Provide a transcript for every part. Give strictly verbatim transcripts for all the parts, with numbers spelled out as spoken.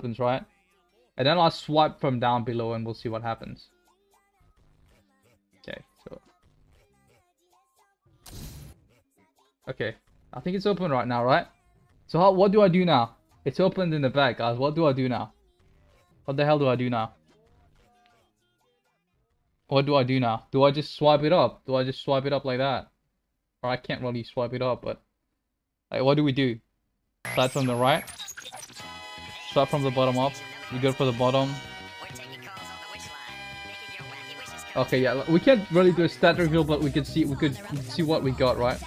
opens, right? And then I'll swipe from down below and we'll see what happens. Okay, so... okay, I think it's open right now, right? So how, what do I do now? It's opened in the back, guys. What do I do now? What the hell do I do now? What do I do now? Do I just swipe it up? Do I just swipe it up like that? Or I can't really swipe it up, but... like, what do we do? Slide from the right. Slide from the bottom up. We go for the bottom. Okay, yeah, we can't really do a stat reveal, but we could see we could see what we got, right?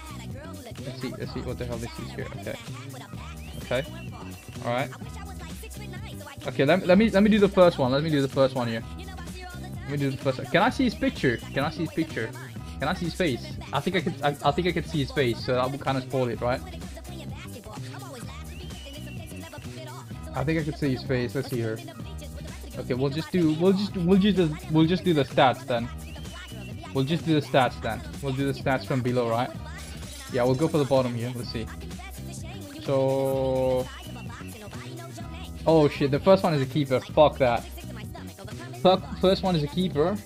Let's see, let's see what the hell this is here. Okay, okay, all right. Okay, let, let me let me do the first one. Let me do the first one here. Let me do the first one. Can I see his picture? Can I see his picture? Can I see his face? I think I could. I, I think I could see his face, so that would kind of spoil it, right? I think I could see his face. Let's see her. Okay, we'll just do. We'll just. We'll just. We'll just, we'll just do the stats then. We'll just do the stats then. We'll do the stats from below, right? Yeah, we'll go for the bottom here. Let's see. So. Oh shit! The first one is a keeper. Fuck that. Fuck. First one is a keeper.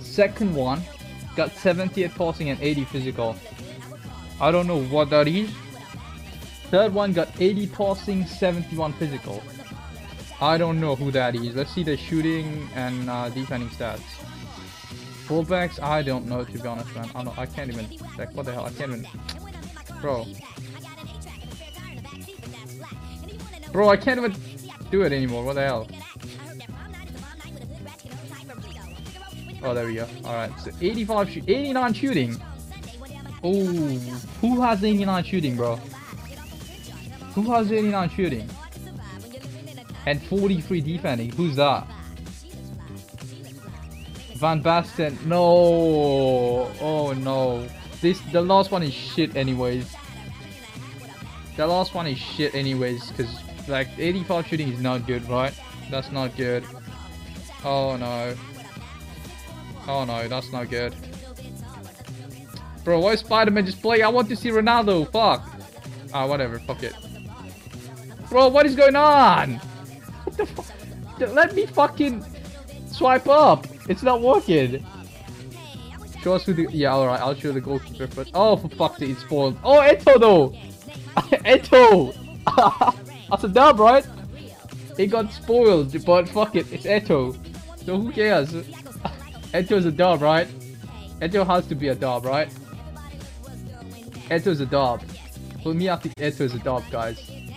Second one got seventy-eight passing and eighty physical. I don't know what that is. Third one got eighty passing, seventy-one physical. I don't know who that is. Let's see the shooting and uh, defending stats. Fullbacks, I don't know, to be honest, man. I don't, I can't even. Like, what the hell? I can't even. Bro. Bro, I can't even do it anymore. What the hell? Oh, there we go. Alright, so eighty-five, eighty-nine shooting. Oh, who has eighty-nine shooting, bro? Who has eighty-nine shooting? And forty-three defending. Who's that? Van Basten. No. Oh no. This the last one is shit anyways. The last one is shit anyways, because like eighty-five shooting is not good, right? That's not good. Oh no. Oh no, that's not good. Bro, why is Spider-Man just playing? I want to see Ronaldo. Fuck. Ah, whatever. Fuck it. Bro, what is going on? What the fuck? Let me fucking swipe up. It's not working. Show us who the... yeah, alright. I'll show the goalkeeper first. Oh, for fuck's sake. It's spoiled. Oh, Eto'o though. Eto'o. That's a dub, right? It got spoiled, but fuck it. It's Eto'o. So who cares? Eto'o's a dub, right? Eto'o has to be a dub, right? Eto'o's a dub. For me, I think Eto'o's a dub, guys.